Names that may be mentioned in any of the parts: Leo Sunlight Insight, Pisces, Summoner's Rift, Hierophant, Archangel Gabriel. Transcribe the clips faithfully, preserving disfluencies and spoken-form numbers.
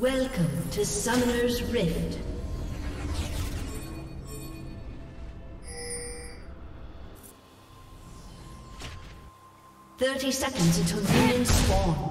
Welcome to Summoner's Rift. Thirty seconds until minions spawn.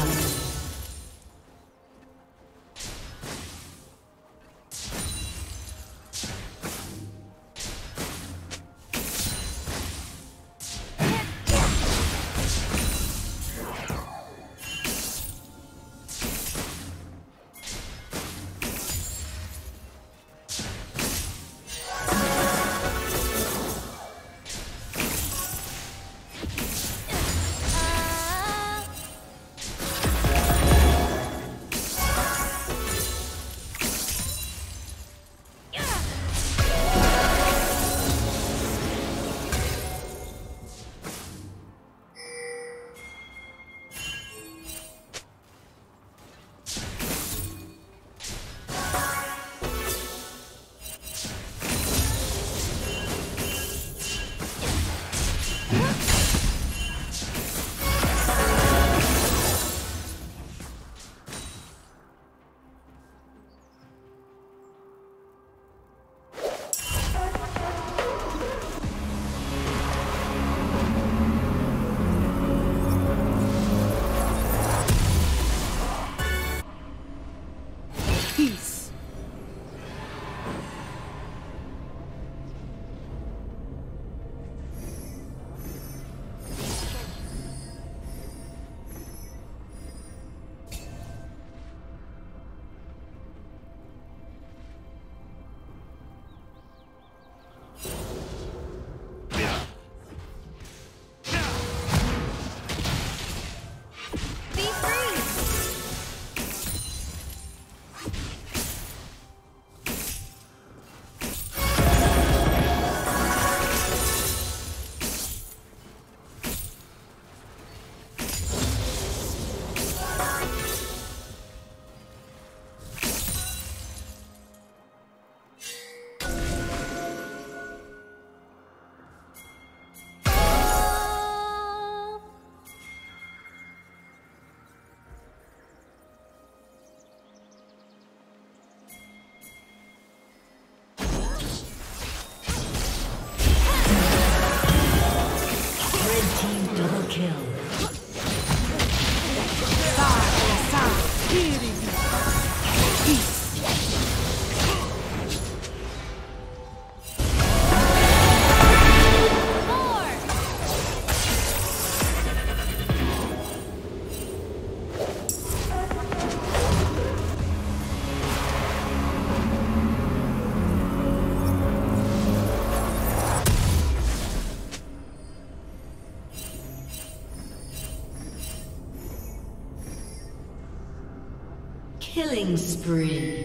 Love. Killing spree.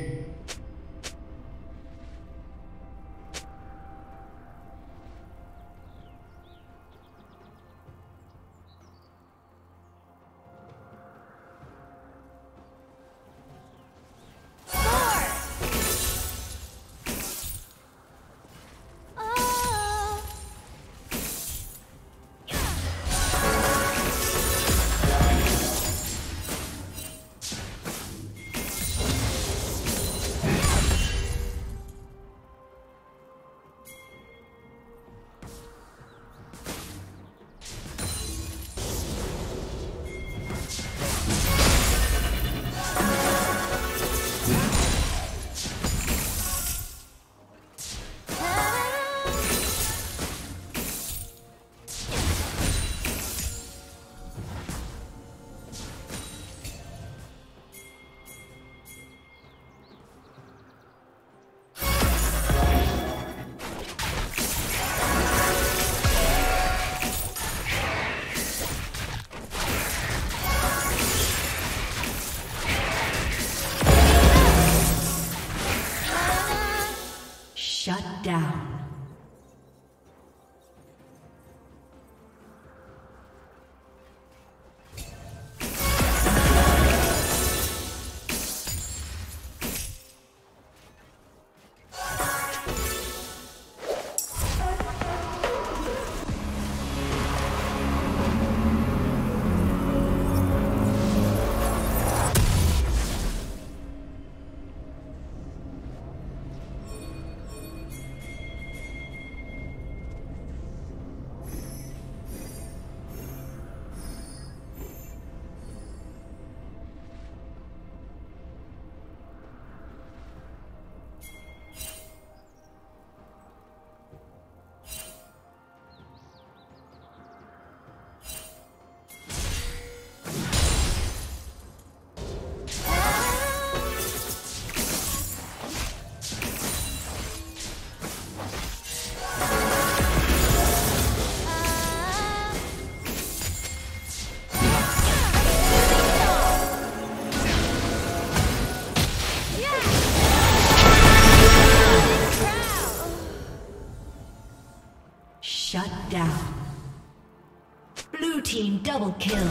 Double kill.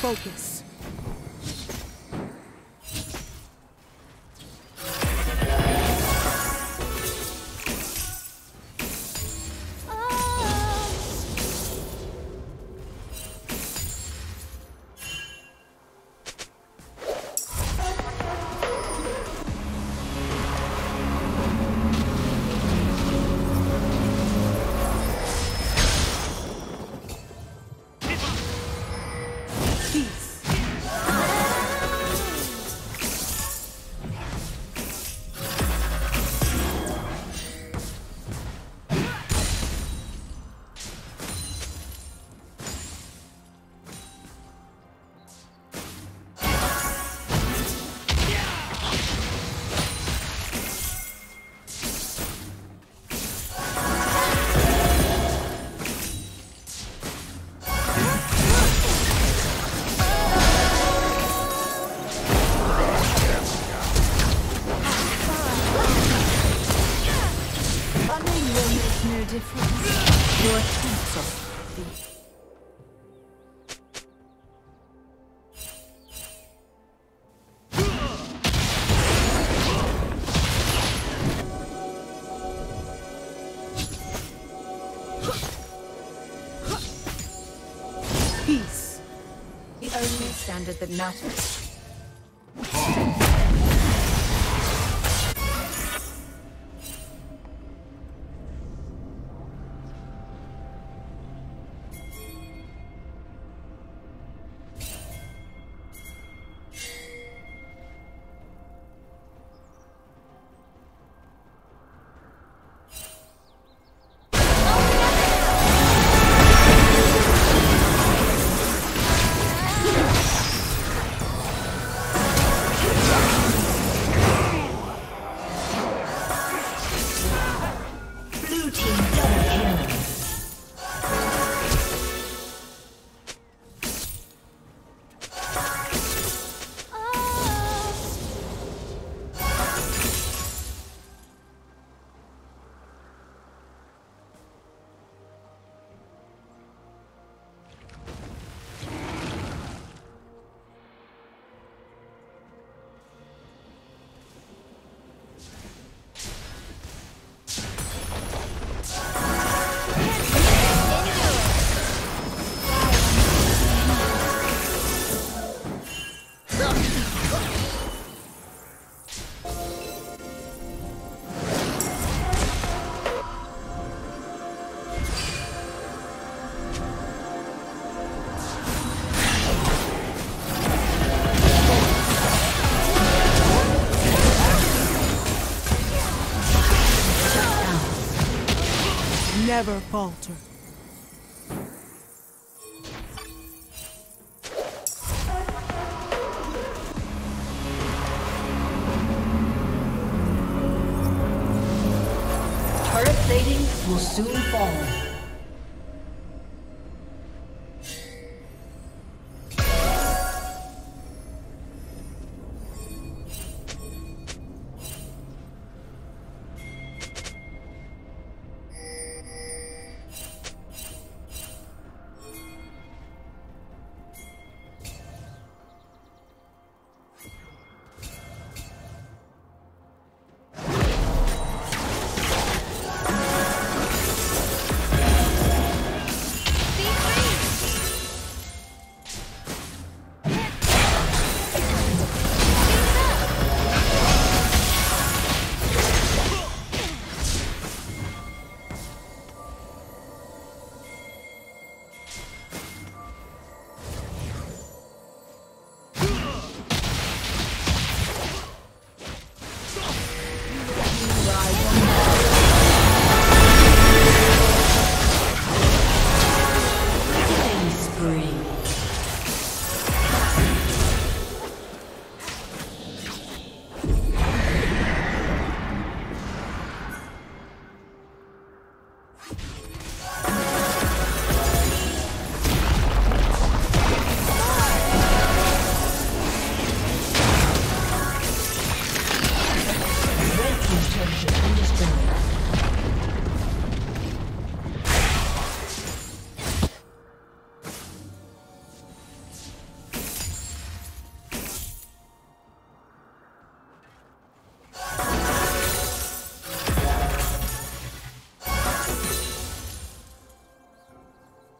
Focus. Standard that matters. never falter. Turret plating will soon fall.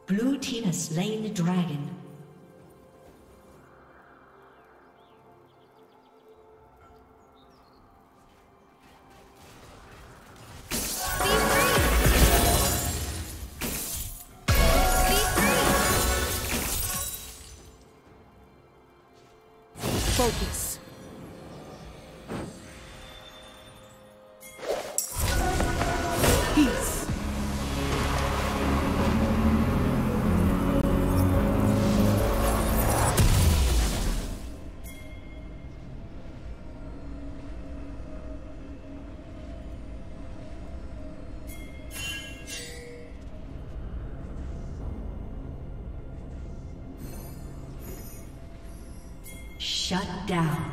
Blue team has slain the dragon. Shut down.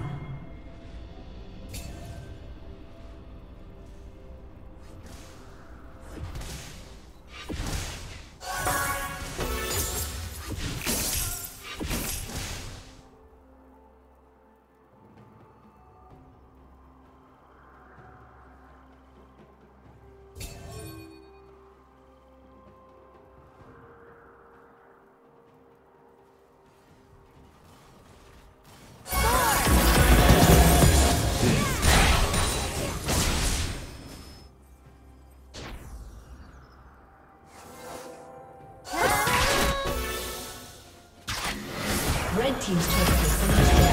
Team's turret has been destroyed.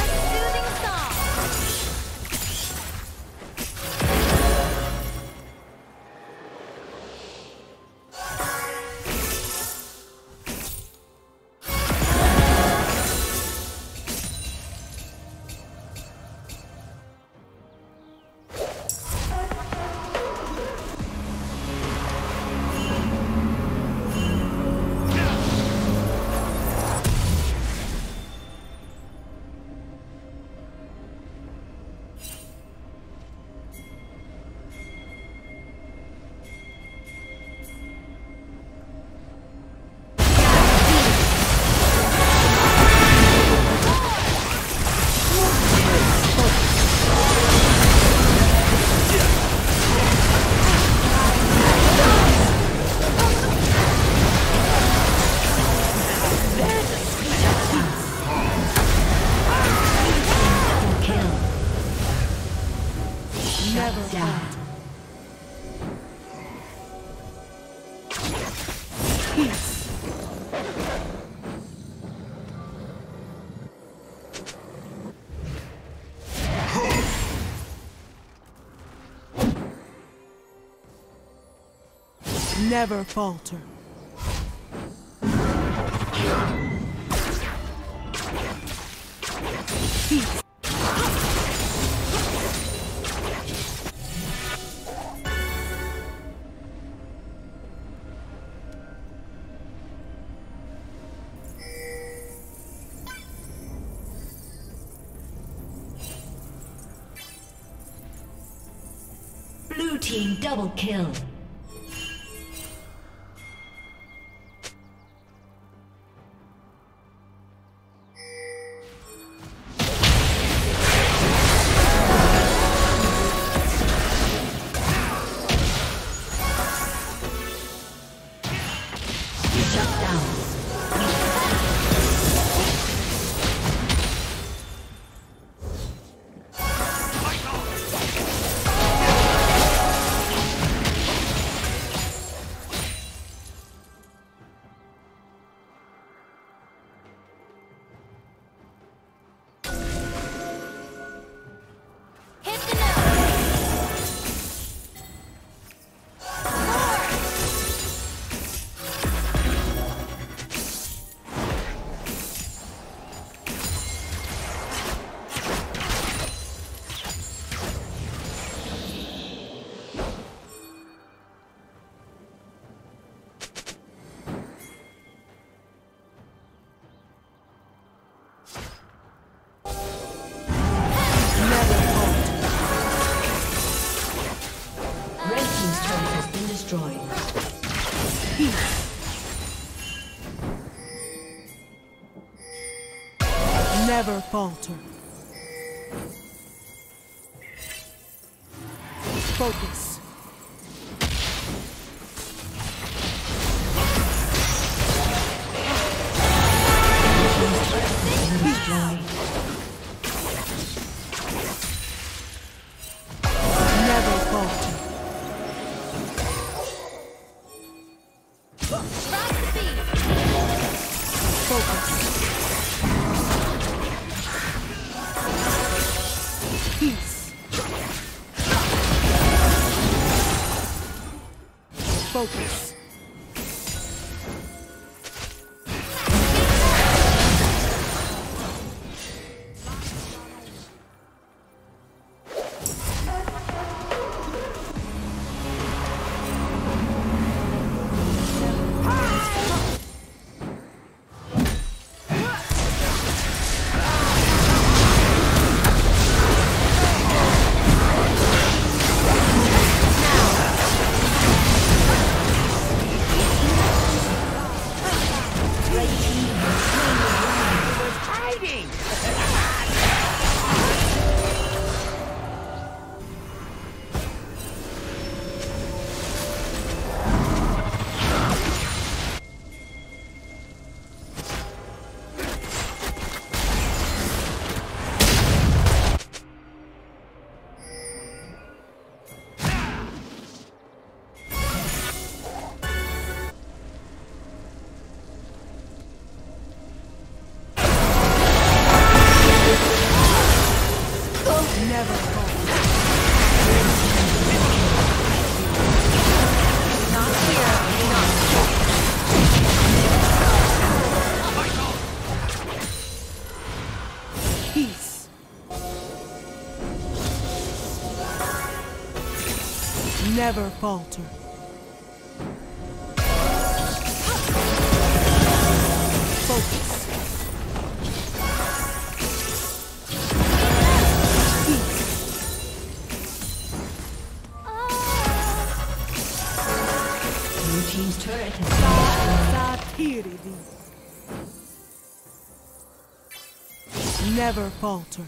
A soothing never falter. Peace. Blue team double kill. Never falter. Focus. Focus. Never falter. Focus. Blue team's turret has been destroyed. Never falter.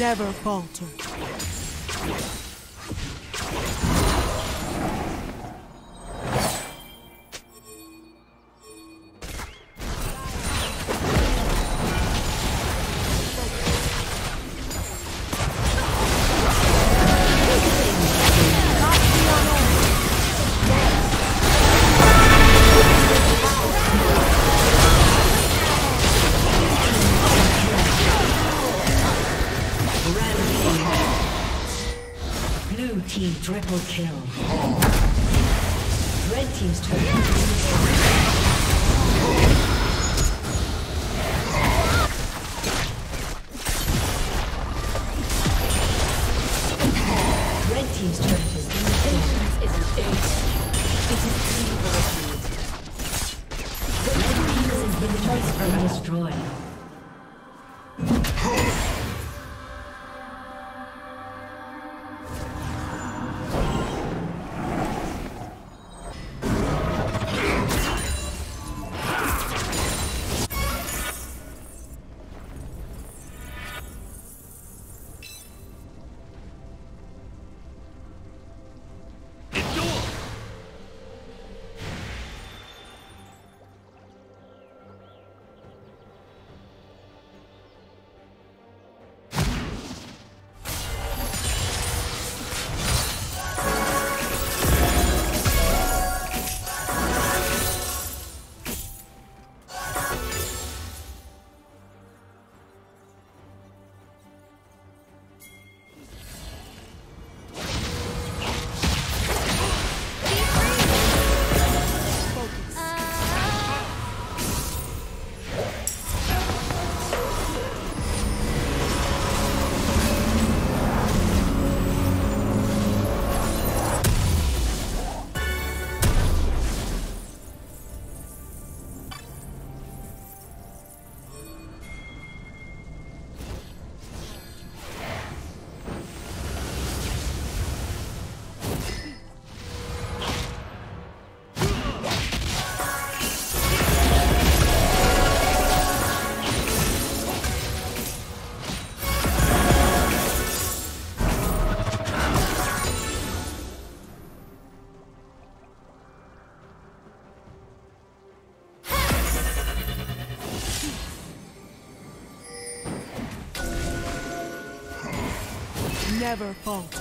Never falter. Double kill. Red team's turret. Yeah. Team's turret has been vengeance is an ace. It is evil. The red team is inhibitors are destroyed. Never falter.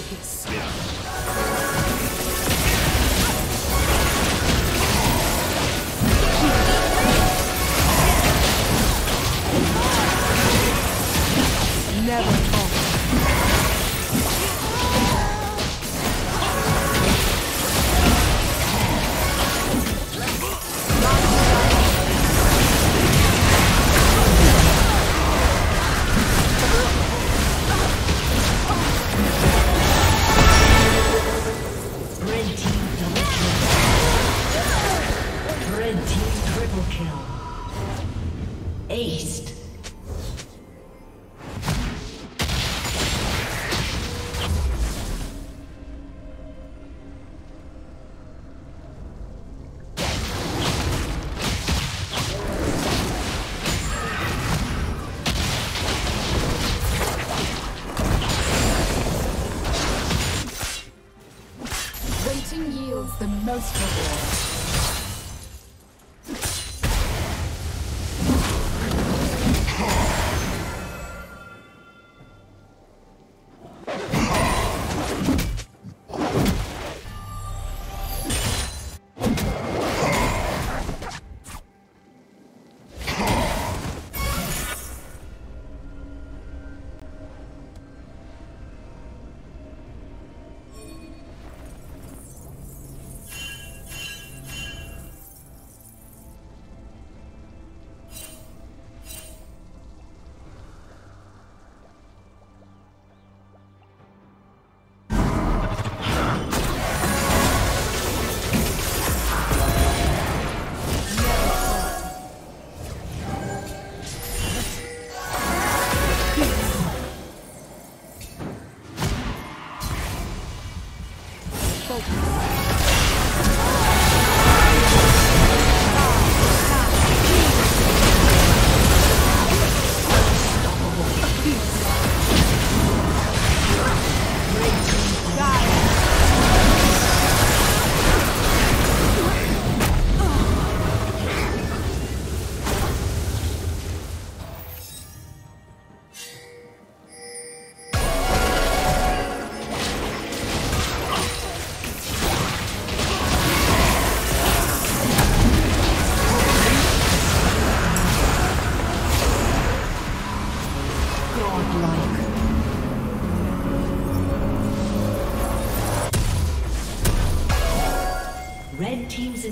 focus. Never fall. The most reward. Red team's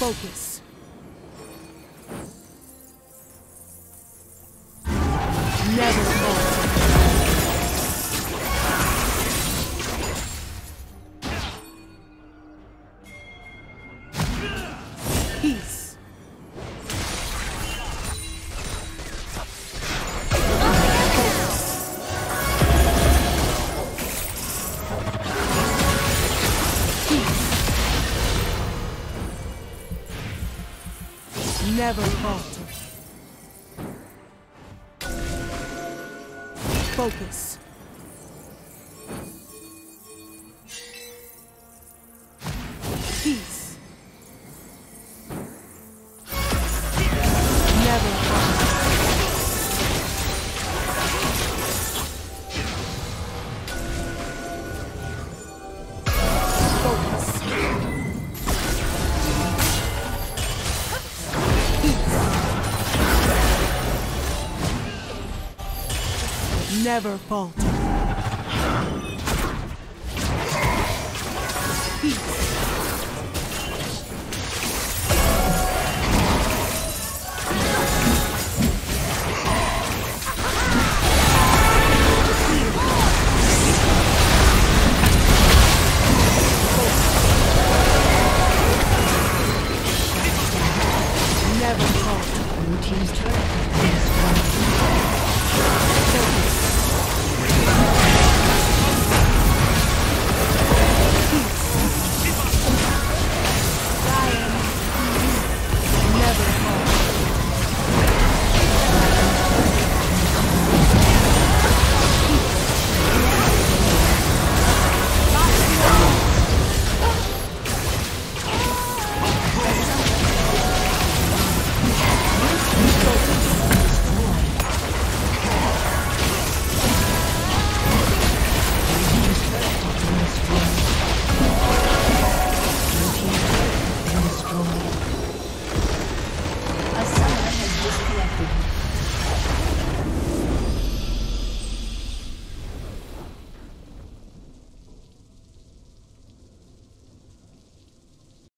Focus. Never fall. Peace. Never falter. Focus. Peace. Never falter. Focus. Never falter. Peace.